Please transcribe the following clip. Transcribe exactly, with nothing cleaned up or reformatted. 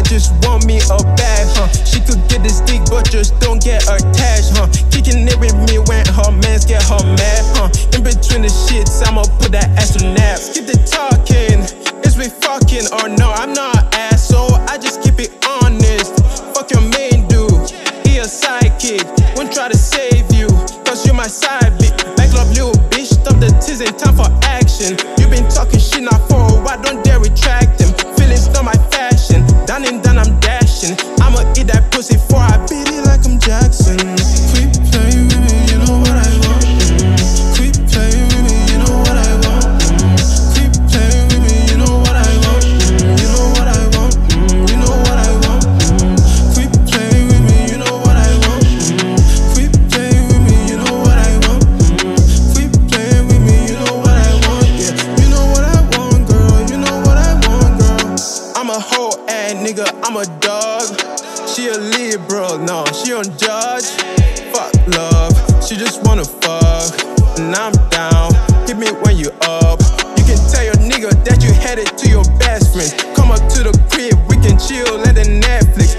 I just want me a bag, huh? She could get this dick, but just don't get attached, huh? Kicking it with me when her mans get her mad, huh? In between the shits, I'ma put that ass to nap. Skip the talking, is we fucking or no? I'm not an asshole, I just keep it honest. Fuck your main dude, he a sidekick. Won't try to save you, cause you my side bitch. Back up, little bitch, stop the tease, ain't time for action. You been talking shit now for a while, don't dare retract them. Feelings not my fashion, down and down I'm dashing. I'ma eat that pussy before I beat it like I'm Jackson. Quit playing with me, you know what I want. Quit playing with me, you know what I want. Quit playing with me, you know what I want. You know what I want, you know what I want. Quit playing with me, you know what I want. Quit playing with me, you know what I want. Quit playing with me, you know what I want. Yeah, you know what I want, girl. You know what I want, girl. I'm a whole ass nigga, I'm a dog. She a Libra, no, she don't judge. Fuck love, she just wanna fuck. And I'm down, hit me when you up. You can tell your nigga that you headed to your best friend. Come up to the crib, we can chill, let the Netflix.